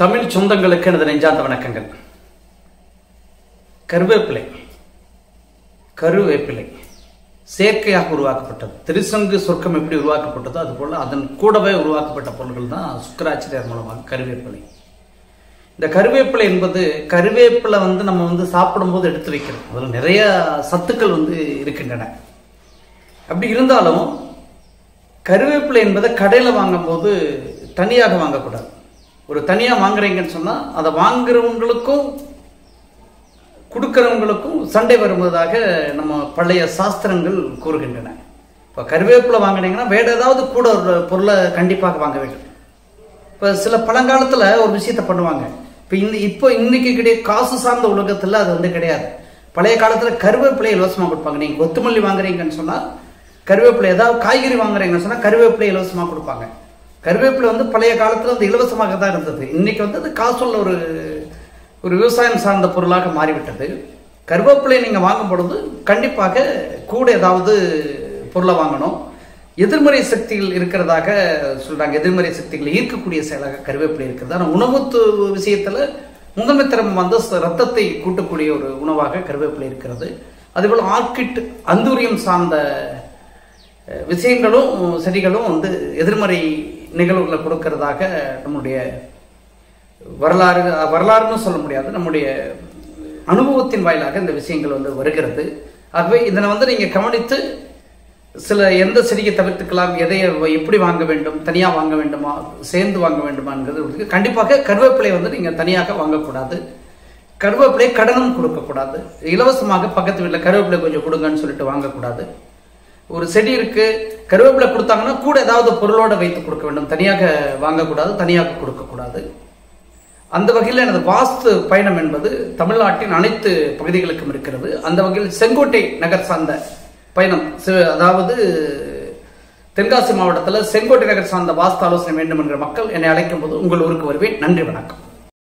தமிழ் சொந்தங்களுக்கு எனது நெஞ்சார்ந்த வணக்கங்கள். கருவேப்பிலை செயற்கையாக உருவாக்கப்பட்டது. திருசங்கு சொர்க்கம் எப்படி உருவாக்கப்பட்டதோ அதுபோல் அதன் கூடவே உருவாக்கப்பட்ட பொருள்கள் தான் சுக்கராச்சாரியர் மூலமாக கருவேப்பிலை. இந்த கருவேப்பிலை என்பது கருவேப்பிலை நம்ம சாப்பிடும்போது எடுத்து வைக்கிறோம். அதில் நிறைய சத்துக்கள் இருக்கின்றன. அப்படி இருந்தாலும் கருவேப்பிலை என்பதை கடையில் வாங்கும்போது தனியாக வாங்கக்கூடாது. ஒரு தனியாக வாங்குறீங்கன்னு சொன்னால் அதை வாங்குறவங்களுக்கும் கொடுக்குறவங்களுக்கும் சண்டை வருவதாக நம்ம பழைய சாஸ்திரங்கள் கூறுகின்றன. இப்போ கருவேப்பிலை வாங்கினீங்கன்னா வேறு ஏதாவது கூட ஒரு பொருளை கண்டிப்பாக வாங்க வேண்டும். இப்போ சில பழங்காலத்தில் ஒரு விஷயத்தை பண்ணுவாங்க. இப்போ இன்றைக்கி கிடையாது, காசு சார்ந்த உலகத்தில் அது கிடையாது. பழைய காலத்தில் கருவேப்பிலை இலவசமாக கொடுப்பாங்க. நீங்கள் கொத்தமல்லி வாங்குறீங்கன்னு சொன்னால் கருவேப்பிலை, ஏதாவது காய்கறி வாங்குறீங்கன்னு சொன்னால் கருவேப்பிலை இலவசமாக கொடுப்பாங்க. கருவேப்பிலை பழைய காலத்தில் இலவசமாக தான் இருந்தது. இன்றைக்கி அது காசுள்ள ஒரு விவசாயம் சார்ந்த பொருளாக மாறிவிட்டது. கருவேப்பிலை நீங்கள் வாங்கும் பொழுது கண்டிப்பாக கூட ஏதாவது பொருளை வாங்கணும். எதிர்மறை சக்திகள் இருக்கிறதாக சொல்கிறாங்க. எதிர்மறை சக்திகளை ஈர்க்கக்கூடிய செயலாக கருவேப்பிலை இருக்கிறது. ஆனால் உணவுத்து விஷயத்தில் முதன்மைத்திறம் ரத்தத்தை கூட்டக்கூடிய ஒரு உணவாக கருவேப்பிலை இருக்கிறது. அதேபோல் ஆர்க்கிட் அந்தூரியம் சார்ந்த விஷயங்களும் செடிகளும் எதிர்மறை நிகழ்வுகளை கொடுக்கறதாக நம்முடைய வரலாறுன்னு சொல்ல முடியாது, நம்முடைய அனுபவத்தின் வாயிலாக இந்த விஷயங்கள் வருகிறது. ஆகவே இதனை நீங்கள் கவனித்து சில எந்த செடியை தவிர்த்துக்கலாம், எதை எப்படி வாங்க வேண்டும், தனியாக வாங்க வேண்டுமா, சேர்ந்து வாங்க வேண்டுமாங்கிறது கண்டிப்பாக கருவேப்பிலை நீங்கள் தனியாக வாங்கக்கூடாது. கருவேப்பிலை கடனும் கொடுக்கக்கூடாது. இலவசமாக பக்கத்து வீட்டில் கருவேப்பிலை கொஞ்சம் கொடுங்கன்னு சொல்லிட்டு வாங்கக்கூடாது. ஒரு செடி இருக்கு, கருவேப்பிலை கொடுத்தாங்கன்னா கூட ஏதாவது பொருளோட வைத்து கொடுக்க வேண்டும். தனியாக வாங்கக்கூடாது, தனியாக கொடுக்கக்கூடாது. அந்த வகையில் எனது வாஸ்து பயணம் என்பது தமிழ்நாட்டின் அனைத்து பகுதிகளுக்கும் இருக்கிறது. அந்த வகையில் செங்கோட்டை நகர் சார்ந்த பயணம், அதாவது தென்காசி மாவட்டத்தில் செங்கோட்டை நகர் சார்ந்த வாஸ்து ஆலோசனை வேண்டும் என்ற மக்கள் என்னை அழைக்கும் போது உங்கள் ஊருக்கு வருவேன். நன்றி, வணக்கம்.